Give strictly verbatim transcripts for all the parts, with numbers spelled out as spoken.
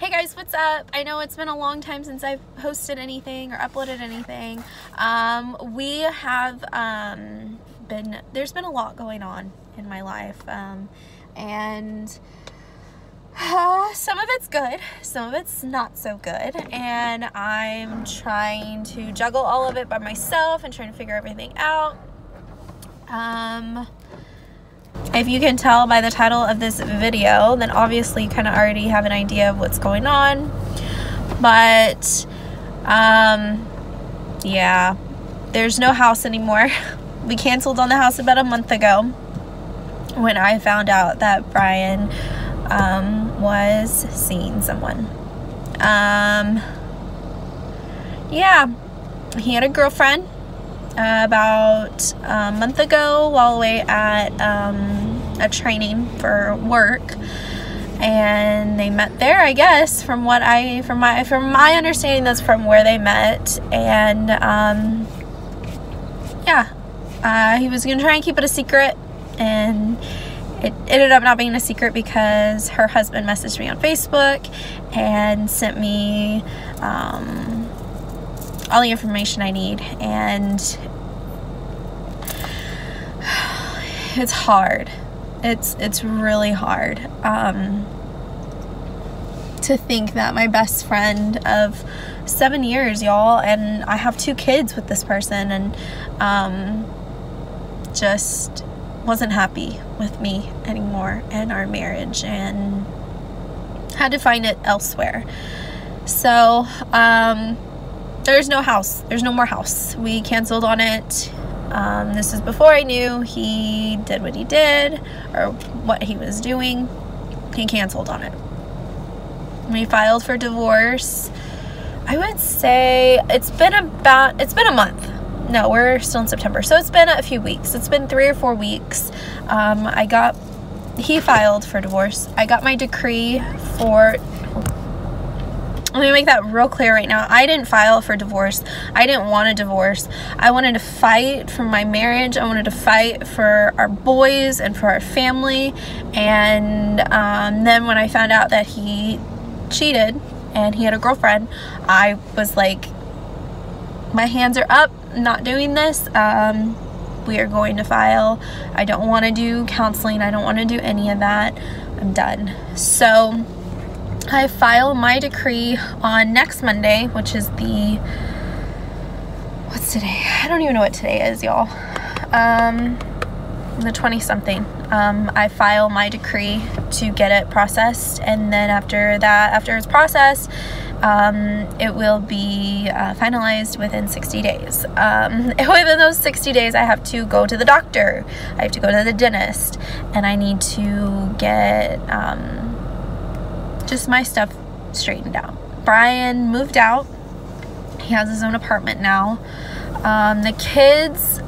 Hey guys, what's up? I know it's been a long time since I've posted anything or uploaded anything. Um, we have um, been, there's been a lot going on in my life, um, and uh, some of it's good, some of it's not so good, and I'm trying to juggle all of it by myself and trying to figure everything out. Um, If you can tell by the title of this video, then obviously you kind of already have an idea of what's going on. But, um, yeah, there's no house anymore. We canceled on the house about a month ago when I found out that Brian um, was seeing someone. Um, yeah, he had a girlfriend. Uh, about a month ago while away at um, a training for work, and they met there, I guess, from what I from my from my understanding, that's from where they met. And um, yeah, uh, he was gonna try and keep it a secret, and it ended up not being a secret because her husband messaged me on Facebook and sent me um, all the information I need, and it's hard. It's it's really hard um, to think that my best friend of seven years, y'all, and I have two kids with this person, and um, just wasn't happy with me anymore and our marriage, and had to find it elsewhere. So, um, there's no house. There's no more house. We canceled on it. Um, this is before I knew he did what he did or what he was doing. He canceled on it. We filed for divorce. I would say it's been about, it's been a month. No, we're still in September. So it's been a few weeks. It's been three or four weeks. Um, I got, he filed for divorce. I got my decree for Let me make that real clear right now. I didn't file for divorce. I didn't want a divorce. I wanted to fight for my marriage. I wanted to fight for our boys and for our family. And um, then when I found out that he cheated and he had a girlfriend, I was like, my hands are up. I'm not doing this. Um, we are going to file. I don't want to do counseling. I don't want to do any of that. I'm done. So I file my decree on next Monday, which is the, what's today? I don't even know what today is, y'all. Um, the twenty something. Um, I file my decree to get it processed, and then after that, after it's processed, um, it will be uh, finalized within sixty days. Um, within those sixty days, I have to go to the doctor. I have to go to the dentist, and I need to get, um, just my stuff straightened out. Brian moved out. He has his own apartment now. Um, the kids,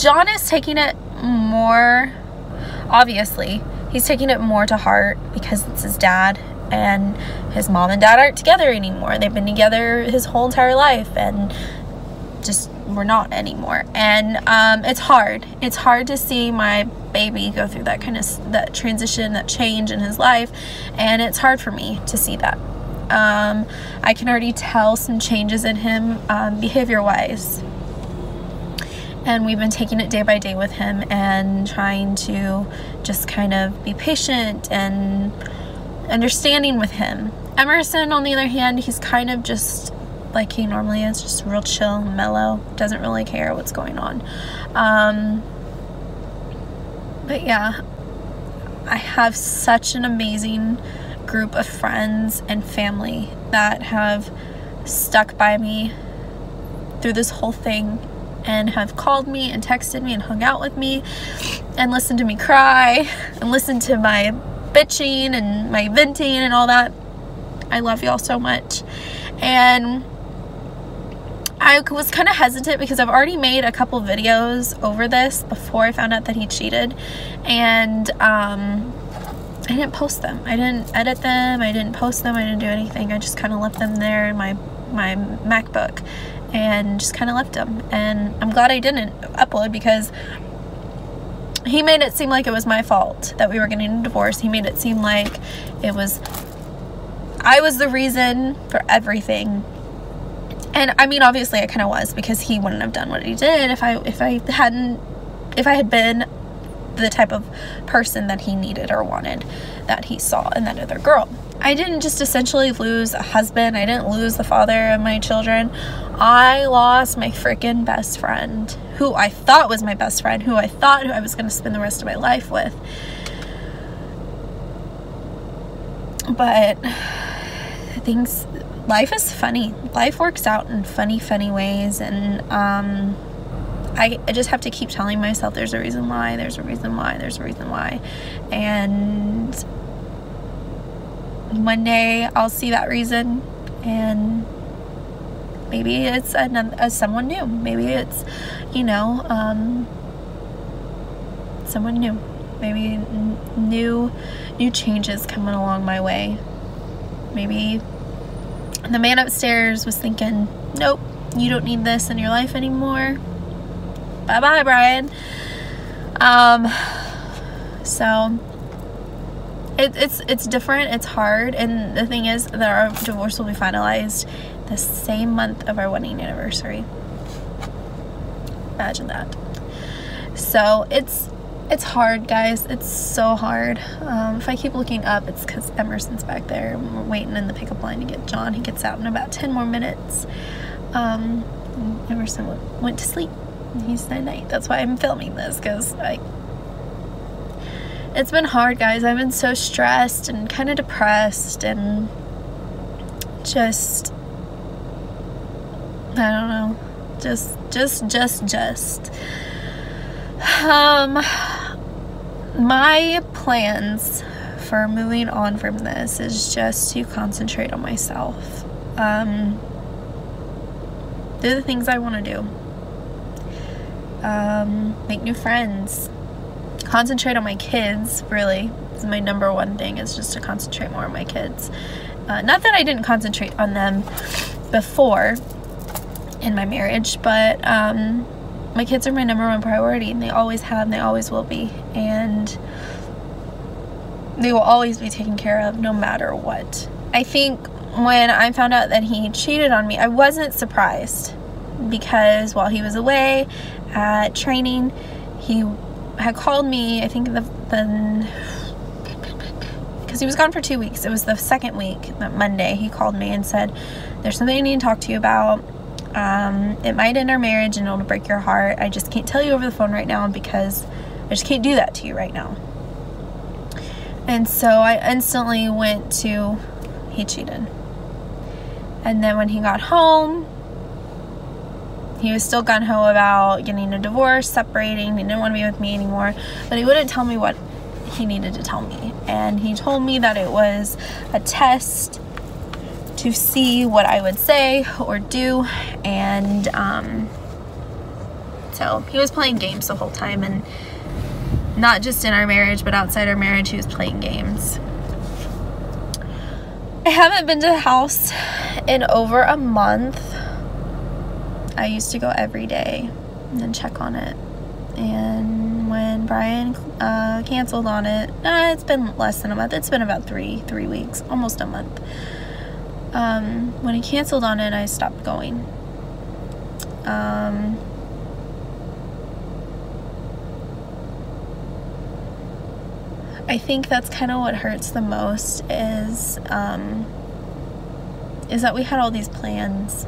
John is taking it more, obviously, he's taking it more to heart because it's his dad, and his mom and dad aren't together anymore. They've been together his whole entire life, and just we're not anymore. And um, it's hard. It's hard to see my baby go through that kind of that transition, that change in his life, and it's hard for me to see that. Um, I can already tell some changes in him um, behavior-wise, and we've been taking it day by day with him and trying to just kind of be patient and understanding with him. Emerson, on the other hand, he's kind of just like he normally is, just real chill, mellow, doesn't really care what's going on. Um, but yeah, I have such an amazing group of friends and family that have stuck by me through this whole thing, and have called me and texted me and hung out with me and listened to me cry and listened to my bitching and my venting and all that. I love y'all so much. And I was kind of hesitant because I've already made a couple videos over this before I found out that he cheated, and um, I didn't post them. I didn't edit them. I didn't post them. I didn't do anything. I just kind of left them there in my, my MacBook, and just kind of left them. And I'm glad I didn't upload, because he made it seem like it was my fault that we were getting a divorce. He made it seem like it was I was the reason for everything. And I mean, obviously I kind of was, because he wouldn't have done what he did if I if I hadn't if I had been the type of person that he needed or wanted, that he saw in that other girl. I didn't just essentially lose a husband. I didn't lose the father of my children. I lost my freaking best friend, who I thought was my best friend, who I thought who I was going to spend the rest of my life with. But things, life is funny. Life works out in funny, funny ways. And um, I, I just have to keep telling myself there's a reason why, there's a reason why, there's a reason why. And one day I'll see that reason, and maybe it's another, someone new. Maybe it's, you know, um, someone new. Maybe new, new changes coming along my way. Maybe the man upstairs was thinking, nope, you don't need this in your life anymore. Bye-bye, Brian. Um, so it, it's, it's different. It's hard. And the thing is that our divorce will be finalized the same month of our wedding anniversary. Imagine that. So it's, it's hard, guys. It's so hard. Um, if I keep looking up, it's because Emerson's back there. We're waiting in the pickup line to get John. He gets out in about ten more minutes. Um, Emerson w went to sleep. He's night-night. That's why I'm filming this, because I... it's been hard, guys. I've been so stressed and kind of depressed and just... I don't know. Just, just, just, just... Um, my plans for moving on from this is just to concentrate on myself. Um, do the things I want to do. Um, make new friends. Concentrate on my kids, really. It's my number one thing, is just to concentrate more on my kids. Uh, not that I didn't concentrate on them before in my marriage, but, um... my kids are my number one priority, and they always have, and they always will be, and they will always be taken care of no matter what. I think when I found out that he cheated on me, I wasn't surprised, because while he was away at training, he had called me, I think the, the because he was gone for two weeks. It was the second week, that Monday, he called me and said, there's something I need to talk to you about. Um, it might end our marriage and it'll break your heart. I just can't tell you over the phone right now, because I just can't do that to you right now. And so I instantly went to, he cheated. And then when he got home, he was still gung-ho about getting a divorce, separating. He didn't want to be with me anymore, but he wouldn't tell me what he needed to tell me. And he told me that it was a test to see what I would say or do, and um, so he was playing games the whole time, and not just in our marriage, but outside our marriage, he was playing games. I haven't been to the house in over a month. I used to go every day and then check on it, and when Brian uh, canceled on it, uh, it's been less than a month. It's been about three, three weeks, almost a month. Um, when he canceled on it, I stopped going. Um, I think that's kind of what hurts the most, is, um, is that we had all these plans.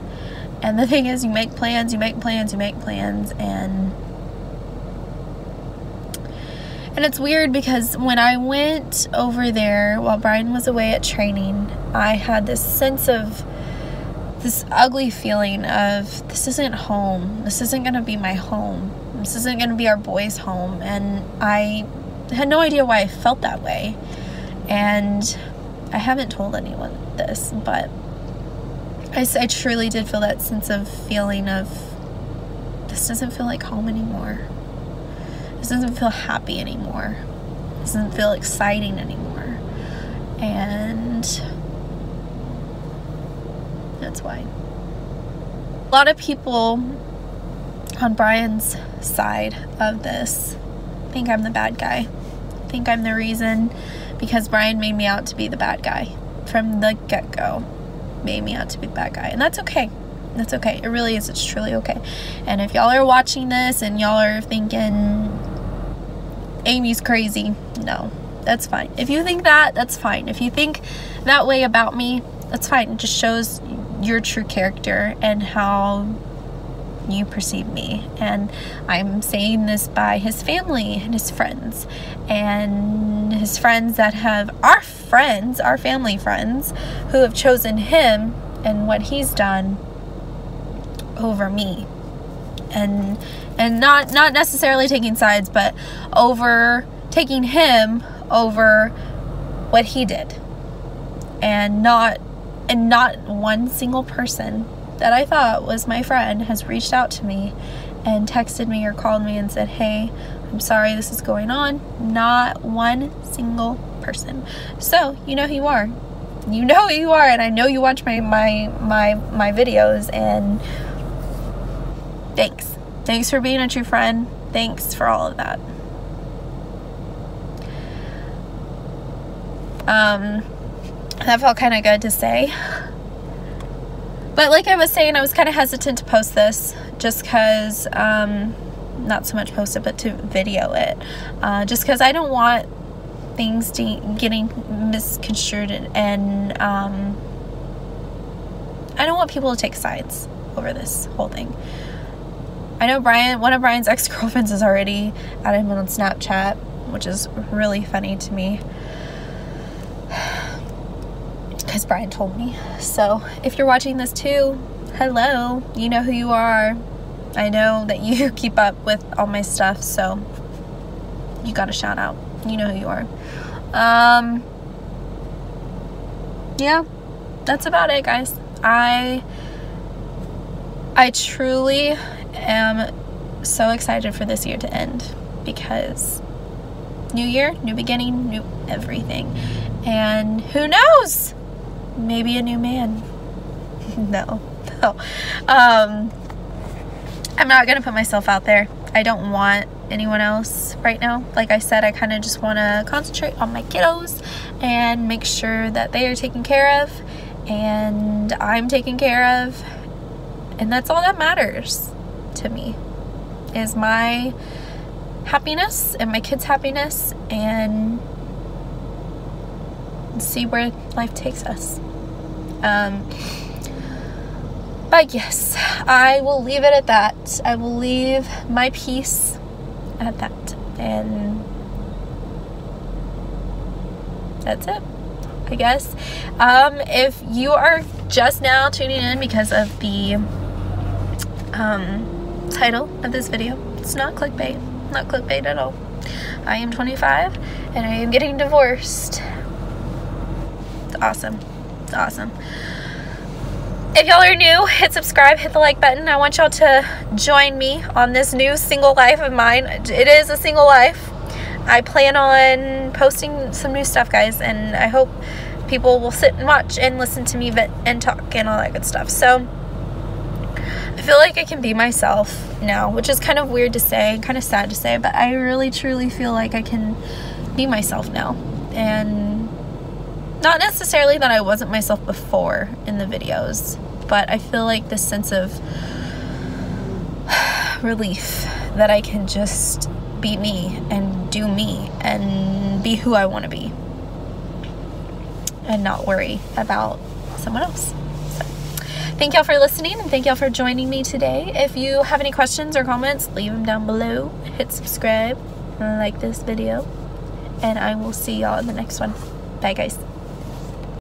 And the thing is, you make plans, you make plans, you make plans, and, and it's weird, because when I went over there while Brian was away at training, I had this sense of, this ugly feeling of, this isn't home. This isn't going to be my home. This isn't going to be our boys' home. And I had no idea why I felt that way. And I haven't told anyone this, but I, I truly did feel that sense of feeling of, this doesn't feel like home anymore. This doesn't feel happy anymore. This doesn't feel exciting anymore. And that's why. A lot of people on Brian's side of this think I'm the bad guy. Think I'm the reason, because Brian made me out to be the bad guy. from the get-go made me out to be the bad guy, and that's okay. That's okay. It really is. It's truly okay. And if y'all are watching this and y'all are thinking Amy's crazy, no, that's fine. If you think that, that's fine. If you think that way about me, that's fine. It just shows your true character and how you perceive me. And I'm saying this by his family and his friends and his friends that have our friends, our family friends who have chosen him and what he's done over me, and and not not necessarily taking sides, but over taking him over what he did, and not and not one single person that I thought was my friend has reached out to me and texted me or called me and said, hey, I'm sorry this is going on. Not one single person. So you know who you are. You know who you are, and I know you watch my my my, my videos, and thanks. Thanks for being a true friend. Thanks for all of that. Um, that felt kind of good to say. But like I was saying, I was kind of hesitant to post this just because, um, not so much post it, but to video it. Uh, just because I don't want things to getting misconstrued, and um, I don't want people to take sides over this whole thing. I know Brian, one of Brian's ex-girlfriends is already at him on Snapchat, which is really funny to me. Because Brian told me. So if you're watching this too, hello, you know who you are. I know that you keep up with all my stuff, so you got a shout out. You know who you are. Um, yeah, that's about it, guys. I I truly am so excited for this year to end, because new year, new beginning, new everything. And who knows? Maybe a new man. No, no. Um, I'm not going to put myself out there. I don't want anyone else right now. Like I said, I kind of just want to concentrate on my kiddos and make sure that they are taken care of and I'm taken care of. And that's all that matters to me, is my happiness and my kids' happiness, and see where life takes us. Um, but yes, I will leave it at that. I will leave my peace at that. And that's it, I guess. Um, if you are just now tuning in because of the um, title of this video, it's not clickbait. Not clickbait at all. I am twenty-five and I am getting divorced. Awesome. It's awesome. If y'all are new, hit subscribe, hit the like button. I want y'all to join me on this new single life of mine. It is a single life. I plan on posting some new stuff, guys, and I hope people will sit and watch and listen to me vent and talk and all that good stuff. So I feel like I can be myself now, which is kind of weird to say, kind of sad to say, but I really truly feel like I can be myself now. And not necessarily that I wasn't myself before in the videos, but I feel like this sense of relief that I can just be me and do me and be who I want to be and not worry about someone else. So, thank y'all for listening, and thank y'all for joining me today. If you have any questions or comments, leave them down below. Hit subscribe, like this video, and I will see y'all in the next one. Bye, guys.